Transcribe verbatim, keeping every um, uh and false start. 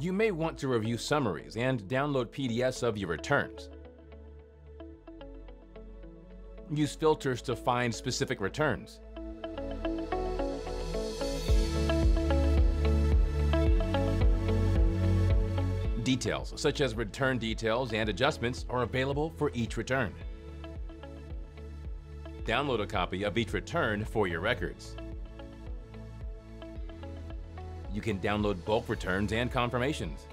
You may want to review summaries and download P D Fs of your returns. Use filters to find specific returns. Details, such as return details and adjustments, are available for each return. Download a copy of each return for your records. You can download bulk returns and confirmations.